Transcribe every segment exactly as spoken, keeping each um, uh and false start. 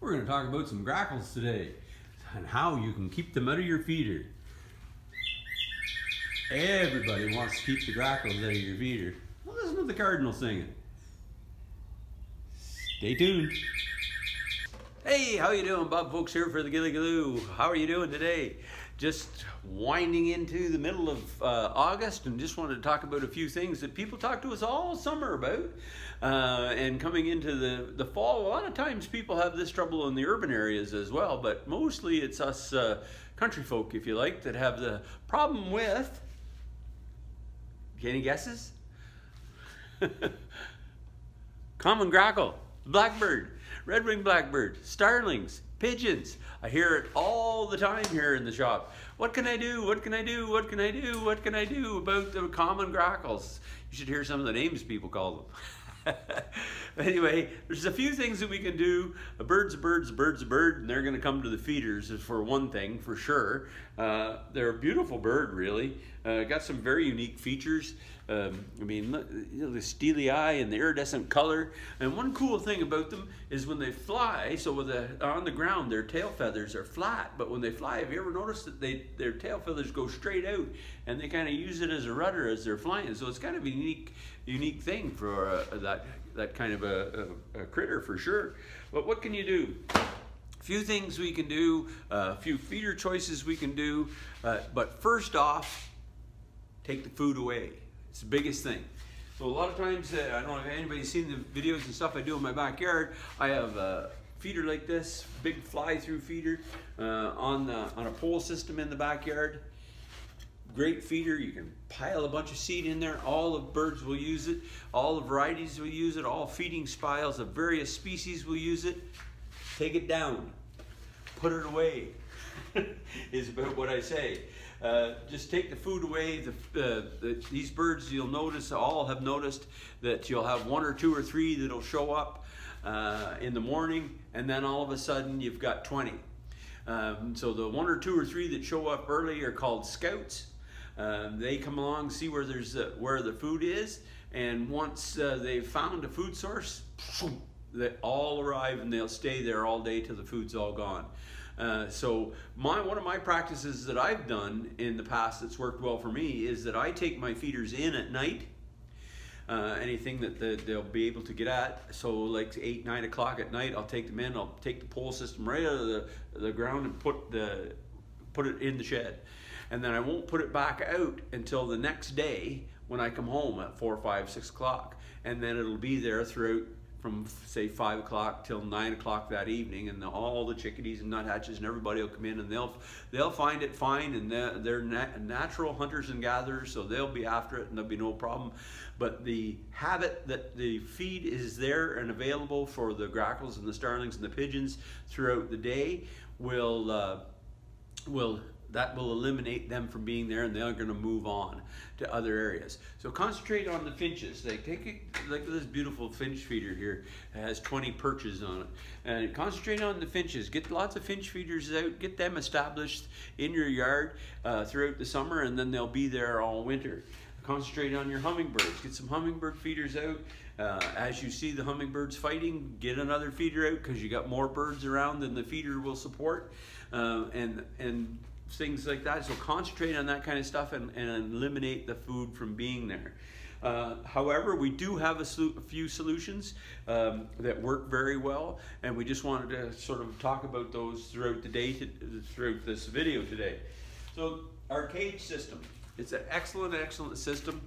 We're going to talk about some grackles today and how you can keep them out of your feeder. Everybody wants to keep the grackles out of your feeder. Well, listen to the cardinal singing. Stay tuned. Hey, how you doing? Bob Folks here for the Gilligallou. How are you doing today? Just winding into the middle of uh, August, and just wanted to talk about a few things that people talk to us all summer about. Uh, and coming into the, the fall, a lot of times people have this trouble in the urban areas as well, but mostly it's us uh, country folk, if you like, that have the problem with... Any guesses? Common grackle, blackbird, red-winged blackbird, starlings, pigeons. I hear it all the time here in the shop. What can I do? What can I do? What can I do? What can I do about the common grackles? You should hear some of the names people call them. Anyway, there's a few things that we can do. A bird's a bird's a bird's a bird, and they're going to come to the feeders for one thing, for sure. Uh, they're a beautiful bird, really. Uh, got some very unique features. Um, I mean, look, you know, the steely eye and the iridescent color. And one cool thing about them is when they fly, so with the, on the ground, their tail feathers are flat, but when they fly, have you ever noticed that they, their tail feathers go straight out, and they kind of use it as a rudder as they're flying? So it's kind of a unique, unique thing for uh, that, that kind of a, a, a critter, for sure. But what can you do? A few things we can do, uh, a few feeder choices we can do, uh, but first off, take the food away. It's the biggest thing. So a lot of times, uh, I don't know if anybody's seen the videos and stuff I do in my backyard. I have a feeder like this, big fly-through feeder uh, on, the, on a pole system in the backyard. Great feeder. You can pile a bunch of seed in there. All the birds will use it. All the varieties will use it. All feeding styles of various species will use it. Take it down. Put it away is about what I say. Uh, just take the food away. The, uh, the, these birds, you'll notice, all have noticed that you'll have one or two or three that'll show up uh, in the morning, and then all of a sudden you've got twenty. Um, so the one or two or three that show up early are called scouts. Um, they come along, see where there's uh, where the food is, and once uh, they've found a food source, they all arrive and they'll stay there all day till the food's all gone. Uh, so my, one of my practices that I've done in the past that's worked well for me is that I take my feeders in at night, uh, anything that the, they'll be able to get at. So like eight, nine o'clock at night, I'll take them in, I'll take the pole system right out of the, the ground and put, the, put it in the shed. And then I won't put it back out until the next day when I come home at four, five, six o'clock. And then it'll be there throughout from say five o'clock till nine o'clock that evening, and the, all the chickadees and nuthatches and everybody will come in, and they'll they'll find it fine, and they're, they're nat natural hunters and gatherers, so they'll be after it and there'll be no problem. But the habit that the feed is there and available for the grackles and the starlings and the pigeons throughout the day will uh, will that will eliminate them from being there, and they're going to move on to other areas. So concentrate on the finches. They take a, like this beautiful finch feeder here. It has twenty perches on it. And concentrate on the finches. Get lots of finch feeders out. Get them established in your yard uh, throughout the summer, and then they'll be there all winter. Concentrate on your hummingbirds. Get some hummingbird feeders out. Uh, as you see the hummingbirds fighting, get another feeder out, because you got more birds around than the feeder will support. Uh, and and things like that. So concentrate on that kind of stuff and, and eliminate the food from being there. Uh, however, we do have a, a few solutions um, that work very well, and we just wanted to sort of talk about those throughout the day, to, throughout this video today. So our cage system, it's an excellent, excellent system.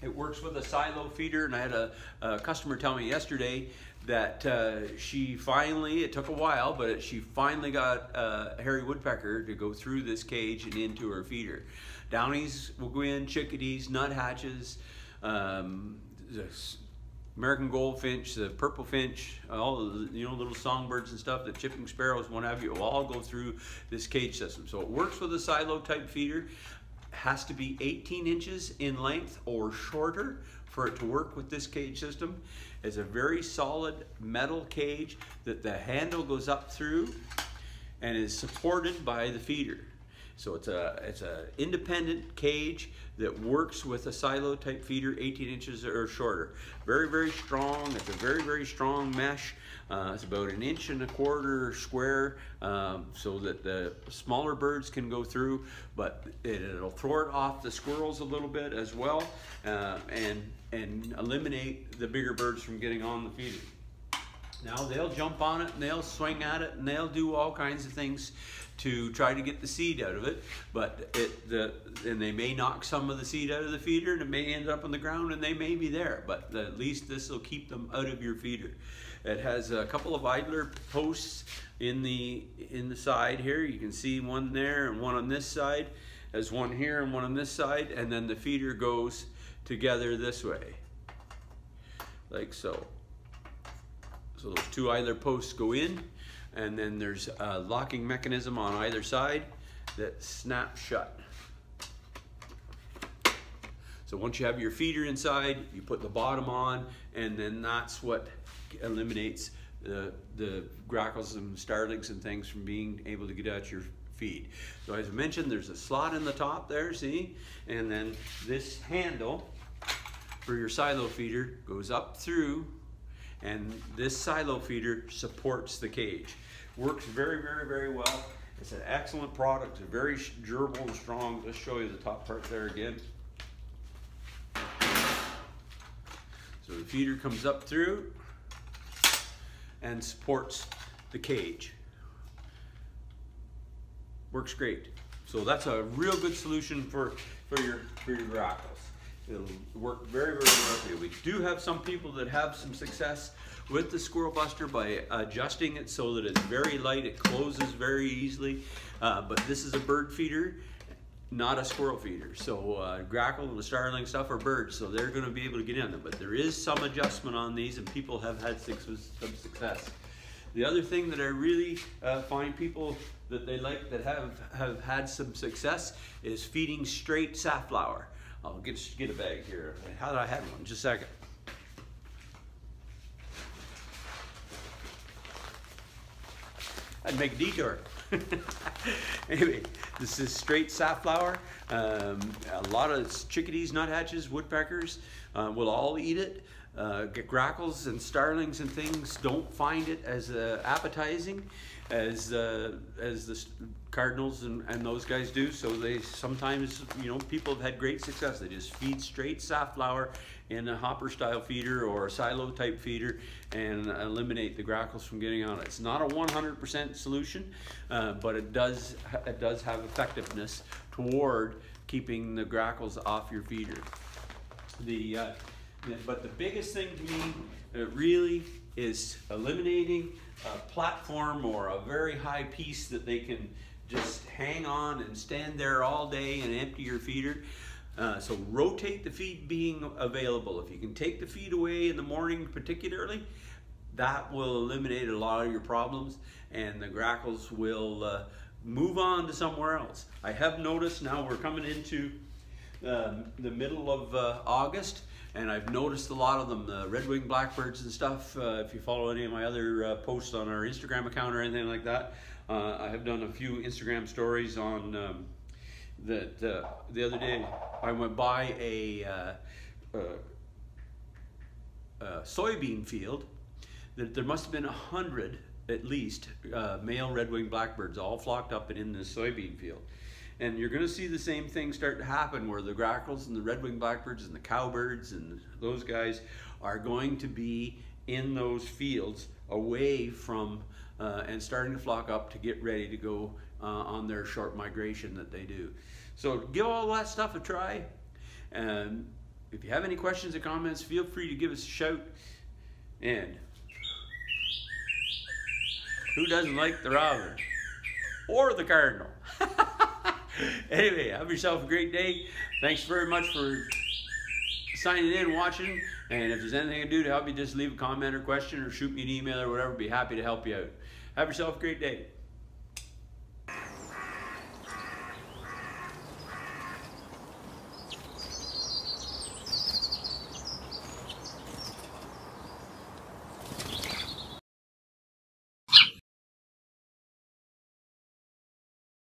It works with a silo feeder, and I had a, a customer tell me yesterday that uh, she finally, it took a while, but it, she finally got uh, Harry Woodpecker to go through this cage and into her feeder. Downies will go in, chickadees, nuthatches, um, American goldfinch, the purple finch, all the you know, little songbirds and stuff, the chipping sparrows, what have you, will all go through this cage system. So it works with a silo type feeder. Has to be eighteen inches in length or shorter for it to work with this cage system. It's a very solid metal cage that the handle goes up through and is supported by the feeder. So it's a it's a independent cage that works with a silo type feeder, eighteen inches or shorter. Very, very strong. It's a very, very strong mesh. Uh, it's about an inch and a quarter square, um, so that the smaller birds can go through, but it, it'll thwart off the squirrels a little bit as well, uh, and, and eliminate the bigger birds from getting on the feeder. Now they'll jump on it and they'll swing at it and they'll do all kinds of things to try to get the seed out of it, but it the and they may knock some of the seed out of the feeder and it may end up on the ground and they may be there, but the, at least this will keep them out of your feeder. It has a couple of idler posts in the in the side here. You can see one there and one on this side. There's one here and one on this side, and then the feeder goes together this way, like so. So those two idler posts go in, and then there's a locking mechanism on either side that snaps shut. So once you have your feeder inside, you put the bottom on, and then that's what eliminates the, the grackles and starlings and things from being able to get out your feed. So as I mentioned, there's a slot in the top there, see? And then this handle for your silo feeder goes up through, and this silo feeder supports the cage. Works very, very, very well. It's an excellent product, very durable and strong. Let's show you the top part there again. So the feeder comes up through and supports the cage. Works great. So that's a real good solution for, for your, for your grackles. It'll work very, very well. We do have some people that have some success with the Squirrel Buster by adjusting it so that it's very light, it closes very easily, uh, but this is a bird feeder, not a squirrel feeder. So uh, grackle and the starling stuff are birds, so they're gonna be able to get in them, but there is some adjustment on these and people have had some success. The other thing that I really uh, find people that they like that have, have had some success is feeding straight safflower. I'll get, get a bag here. How did I have one? Just a second. I'd make a detour. Anyway, this is straight safflower. Um, a lot of chickadees, nuthatches, woodpeckers uh, will all eat it. Uh, grackles and starlings and things don't find it as uh, appetizing as uh, as the cardinals and, and those guys do, so they sometimes, you know, people have had great success. They just feed straight safflower in a hopper style feeder or a silo type feeder and eliminate the grackles from getting on it. It's not a one hundred percent solution, uh, but it does it does have effectiveness toward keeping the grackles off your feeder. The uh, But the biggest thing to me uh, really is eliminating a platform or a very high piece that they can just hang on and stand there all day and empty your feeder. Uh, so rotate the feed being available. If you can take the feed away in the morning particularly, that will eliminate a lot of your problems and the grackles will uh, move on to somewhere else. I have noticed now we're coming into uh, the middle of uh, August, and I've noticed a lot of them, the red-winged blackbirds and stuff. Uh, if you follow any of my other uh, posts on our Instagram account or anything like that, uh, I have done a few Instagram stories on um, that. Uh, the other day, I went by a, uh, uh, a soybean field that there must have been a hundred at least uh, male red-winged blackbirds all flocked up and in this soybean field. And you're going to see the same thing start to happen where the grackles and the red-winged blackbirds and the cowbirds and those guys are going to be in those fields away from uh, and starting to flock up to get ready to go uh, on their short migration that they do. So give all that stuff a try. And if you have any questions or comments, feel free to give us a shout. And who doesn't like the robin or the cardinal? Anyway, have yourself a great day. Thanks very much for signing in and watching. And if there's anything I can do to help you, just leave a comment or question or shoot me an email or whatever. Be happy to help you out. Have yourself a great day.